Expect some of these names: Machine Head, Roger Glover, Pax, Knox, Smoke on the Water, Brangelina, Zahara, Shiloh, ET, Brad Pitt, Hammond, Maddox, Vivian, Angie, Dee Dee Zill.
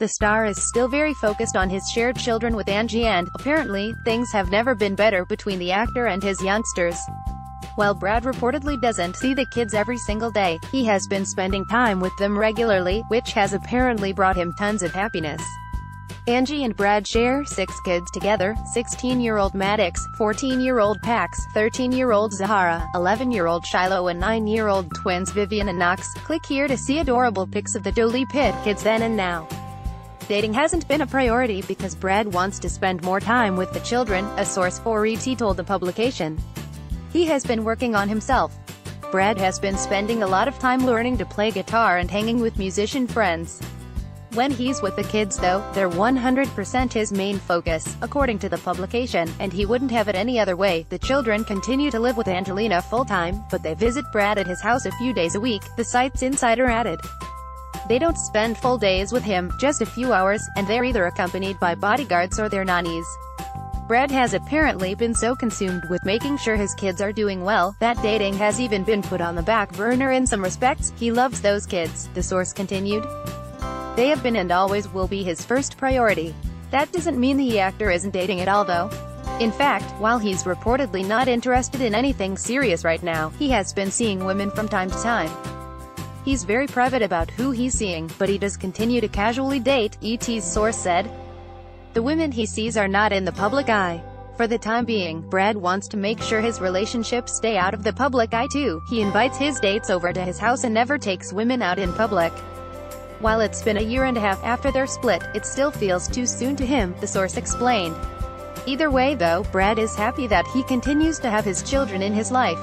The star is still very focused on his shared children with Angie and, apparently, things have never been better between the actor and his youngsters. While Brad reportedly doesn't see the kids every single day, he has been spending time with them regularly, which has apparently brought him tons of happiness. Angie and Brad share 6 kids together: 16-year-old Maddox, 14-year-old Pax, 13-year-old Zahara, 11-year-old Shiloh and 9-year-old twins Vivian and Knox. Click here to see adorable pics of the Brad Pitt kids then and now. Dating hasn't been a priority because Brad wants to spend more time with the children, a source for ET told the publication. He has been working on himself. Brad has been spending a lot of time learning to play guitar and hanging with musician friends. When he's with the kids though, they're 100% his main focus, according to the publication, and he wouldn't have it any other way. The children continue to live with Brangelina full-time, but they visit Brad at his house a few days a week, the site's insider added. They don't spend full days with him, just a few hours, and they're either accompanied by bodyguards or their nannies. Brad has apparently been so consumed with making sure his kids are doing well, that dating has even been put on the back burner in some respects. He loves those kids, the source continued. They have been and always will be his first priority. That doesn't mean the actor isn't dating at all though. In fact, while he's reportedly not interested in anything serious right now, he has been seeing women from time to time. He's very private about who he's seeing, but he does continue to casually date, ET's source said. The women he sees are not in the public eye. For the time being, Brad wants to make sure his relationships stay out of the public eye too. He invites his dates over to his house and never takes women out in public. While it's been a year and a half after their split, it still feels too soon to him, the source explained. Either way though, Brad is happy that he continues to have his children in his life.